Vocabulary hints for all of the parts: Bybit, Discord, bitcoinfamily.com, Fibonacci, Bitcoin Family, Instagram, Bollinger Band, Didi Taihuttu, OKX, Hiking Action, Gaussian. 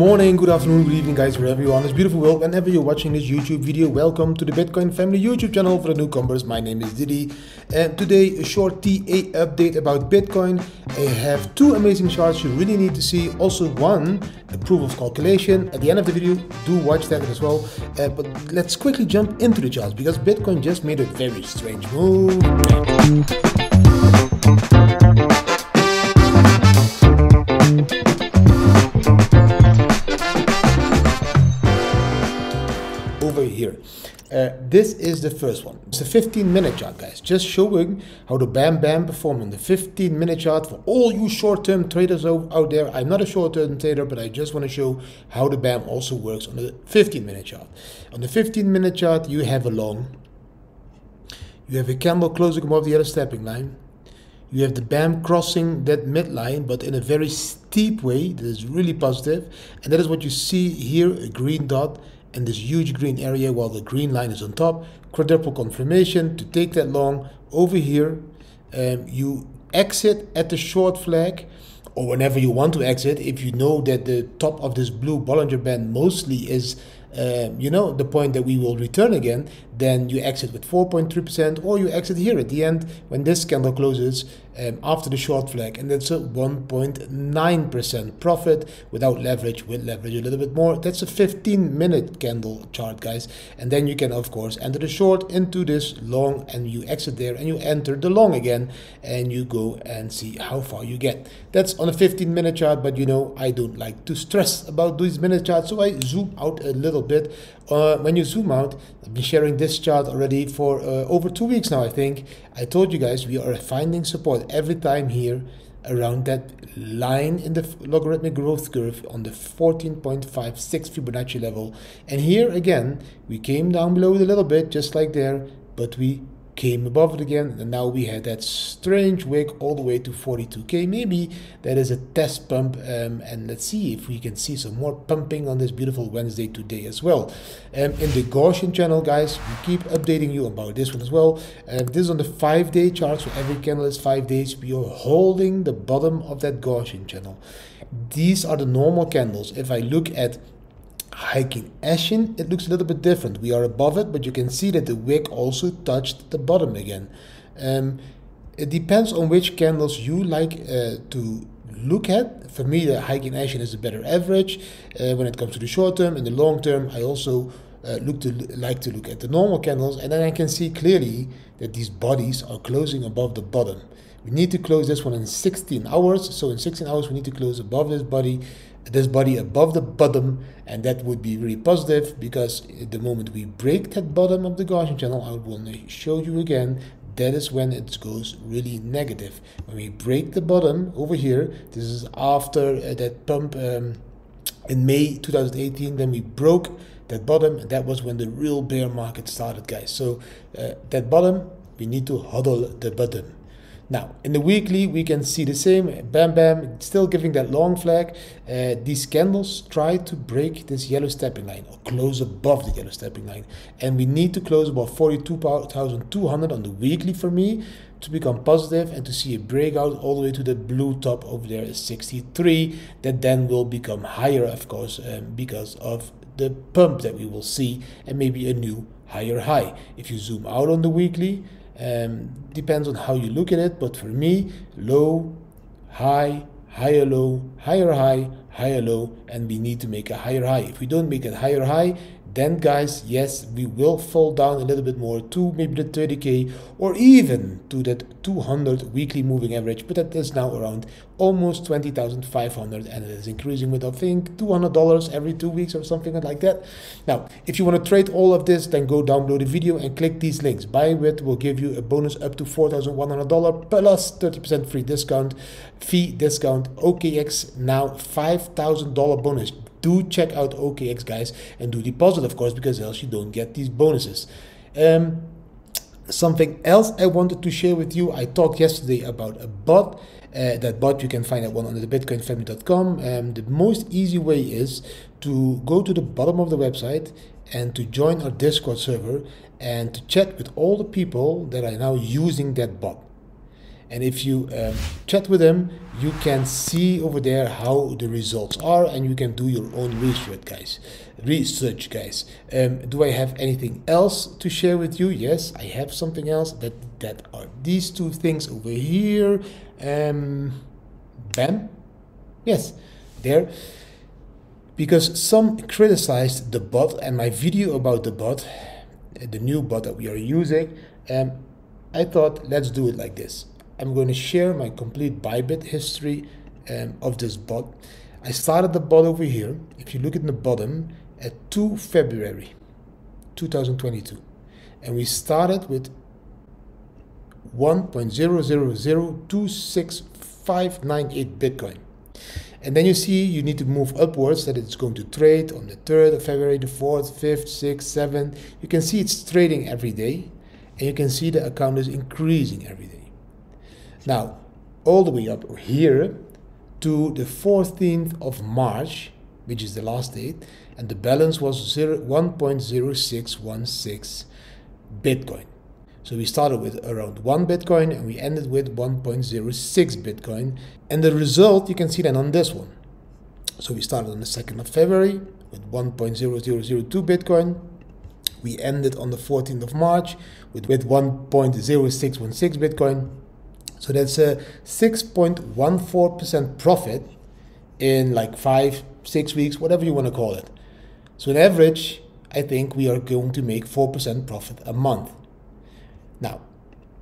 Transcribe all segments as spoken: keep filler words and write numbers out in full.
morning, good afternoon, good evening, guys, wherever you are in this beautiful world. Whenever you're watching this YouTube video, welcome to the Bitcoin Family YouTube channel. For the newcomers, my name is Didi, and today a short T A update about Bitcoin. I have two amazing charts you really need to see, also one a proof of calculation. At the end of the video, do watch that as well. Uh, but let's quickly jump into the charts because Bitcoin just made a very strange move. Here. Uh, this is the first one. It's a fifteen minute chart, guys, just showing how the bam bam performed in the fifteen minute chart for all you short-term traders out there. I'm not a short-term trader, but I just want to show how the bam also works on the fifteen minute chart. On the fifteen minute chart, you have a long, you have a candle closing above the other stepping line, you have the bam crossing that midline, but in a very steep way. That is really positive, and that is what you see here, a green dot and this huge green area while the green line is on top. Quadruple confirmation to take that long over here. Um, you exit at the short flag, or whenever you want to exit, if you know that the top of this blue Bollinger Band mostly is uh, you know, the point that we will return again, then you exit with four point three percent, or you exit here at the end when this candle closes um, after the short flag, and that's a one point nine percent profit without leverage, with leverage a little bit more. That's a fifteen minute candle chart, guys, and then you can of course enter the short into this long, and you exit there and you enter the long again, and you go and see how far you get. That's on a fifteen minute chart, but you know, I don't like to stress about these minute charts, so I zoom out a little bit. Uh, when you zoom out, I've been sharing this chart already for uh, over two weeks now, I think. I told you guys we are finding support every time here around that line in the logarithmic growth curve on the fourteen point five six Fibonacci level, and here again we came down below it a little bit, just like there, but we came above it again, and now we had that strange wick all the way to forty-two K. Maybe that is a test pump, um, and let's see if we can see some more pumping on this beautiful Wednesday today as well. Um, in the Gaussian channel, guys, we keep updating you about this one as well. Um, this is on the five day chart, so every candle is five days. We are holding the bottom of that Gaussian channel. These are the normal candles. If I look at Hiking Action, it looks a little bit different. We are above it, but you can see that the wick also touched the bottom again. Um, it depends on which candles you like uh, to look at. For me, the Hiking Action is a better average uh, when it comes to the short term. In the long term, I also uh, look to like to look at the normal candles, and then I can see clearly that these bodies are closing above the bottom. We need to close this one in sixteen hours, so in sixteen hours we need to close above this body, this body above the bottom, and that would be really positive, because the moment we break that bottom of the Gaussian channel, I will show you again, that is when it goes really negative. When we break the bottom over here, this is after uh, that pump um, in May two thousand eighteen, then we broke that bottom, and that was when the real bear market started, guys. So uh, that bottom, we need to huddle the bottom. Now, in the weekly, we can see the same, bam bam, still giving that long flag. Uh, these candles try to break this yellow stepping line, or close above the yellow stepping line. And we need to close about forty-two thousand two hundred on the weekly for me to become positive and to see a breakout all the way to the blue top over there is sixty-three. That then will become higher, of course, um, because of the pump that we will see, and maybe a new higher high. If you zoom out on the weekly, Um, depends on how you look at it, but for me, low, high, higher low, higher high, higher low, and we need to make a higher high. If we don't make a higher high, then guys, yes, we will fall down a little bit more to maybe the thirty K, or even to that two hundred weekly moving average, but that is now around almost twenty thousand five hundred, and it is increasing with, I think, two hundred dollars every two weeks or something like that. Now, if you want to trade all of this, then go down below the video and click these links. Bybit will give you a bonus up to four thousand one hundred dollars plus thirty percent free discount, fee discount. O K X now five thousand dollars bonus. Do check out O K X, guys, and do deposit, of course, because else you don't get these bonuses. Um, something else I wanted to share with you, I talked yesterday about a bot. Uh, that bot, you can find that one on the bitcoin family dot com. Um, the most easy way is to go to the bottom of the website and to join our Discord server and to chat with all the people that are now using that bot. And if you um, chat with them, you can see over there how the results are, and you can do your own research, guys. Research, guys. Um, do I have anything else to share with you? Yes, I have something else. That that are these two things over here. Um, bam. Yes, there. Because some criticized the bot and my video about the bot, the new bot that we are using. Um, I thought, let's do it like this. I'm going to share my complete Bybit history um, of this bot. I started the bot over here, if you look at the bottom, at the second of February two thousand twenty-two. And we started with one point zero zero zero two six five nine eight Bitcoin. And then you see you need to move upwards, that it's going to trade on the third of February, the fourth, fifth, sixth, seventh. You can see it's trading every day, and you can see the account is increasing every day. Now, all the way up here to the fourteenth of March, which is the last date, and the balance was one point zero six one six Bitcoin. So we started with around one Bitcoin and we ended with one point zero six Bitcoin. And the result, you can see then on this one. So we started on the second of February with one point zero zero zero two Bitcoin. We ended on the fourteenth of March with, with one point zero six one six Bitcoin. So that's a six point one four percent profit in like five, six weeks, whatever you want to call it. So on average, I think we are going to make four percent profit a month. Now,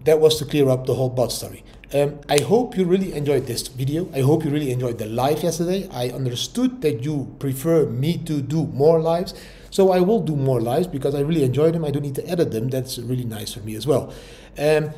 that was to clear up the whole bot story. Um, I hope you really enjoyed this video. I hope you really enjoyed the live yesterday. I understood that you prefer me to do more lives. So I will do more lives because I really enjoy them. I don't need to edit them. That's really nice for me as well. Um,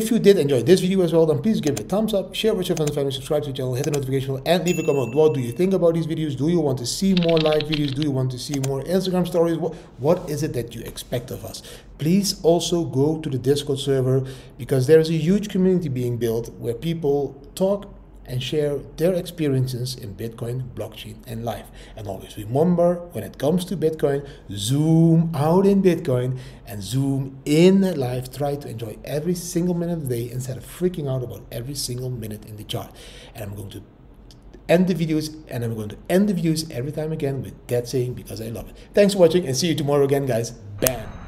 If you did enjoy this video as well, then please give it a thumbs up, share with your friends and family, subscribe to the channel, hit the notification bell, and leave a comment. What do you think about these videos? Do you want to see more live videos? Do you want to see more Instagram stories? What, what is it that you expect of us? Please also go to the Discord server, because there is a huge community being built where people talk and share their experiences in Bitcoin, blockchain, and life. And always remember, when it comes to Bitcoin, zoom out in Bitcoin and zoom in life. Try to enjoy every single minute of the day instead of freaking out about every single minute in the chart. And I'm going to end the videos, and I'm going to end the videos every time again with that saying, because I love it. Thanks for watching, and see you tomorrow again, guys. Bam!